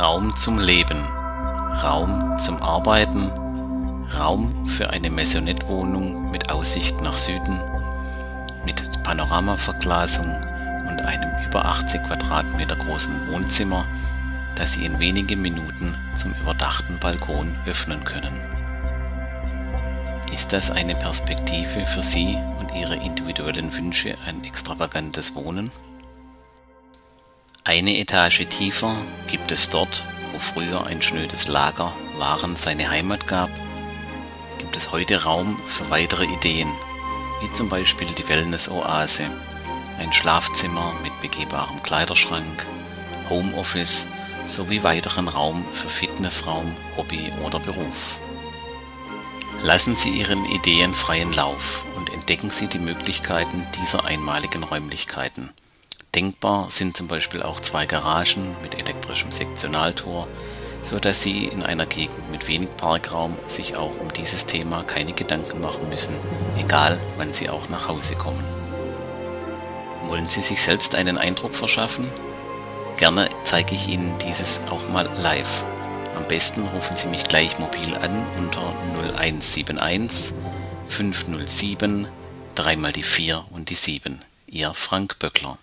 Raum zum Leben, Raum zum Arbeiten, Raum für eine Maisonette-Wohnung mit Aussicht nach Süden, mit Panoramaverglasung und einem über 80 Quadratmeter großen Wohnzimmer, das Sie in wenigen Minuten zum überdachten Balkon öffnen können. Ist das eine Perspektive für Sie und Ihre individuellen Wünsche an extravagantes Wohnen? Eine Etage tiefer gibt es dort, wo früher ein schnödes Lager Waren seine Heimat gab, gibt es heute Raum für weitere Ideen, wie zum Beispiel die Wellness-Oase, ein Schlafzimmer mit begehbarem Kleiderschrank, Homeoffice sowie weiteren Raum für Fitnessraum, Hobby oder Beruf. Lassen Sie Ihren Ideen freien Lauf und entdecken Sie die Möglichkeiten dieser einmaligen Räumlichkeiten. Denkbar sind zum Beispiel auch zwei Garagen mit elektrischem Sektionaltor, so dass Sie in einer Gegend mit wenig Parkraum sich auch um dieses Thema keine Gedanken machen müssen, egal wann Sie auch nach Hause kommen. Wollen Sie sich selbst einen Eindruck verschaffen? Gerne zeige ich Ihnen dieses auch mal live. Am besten rufen Sie mich gleich mobil an unter 0171 507 3 mal die 4 und die 7. Ihr Frank Böckler.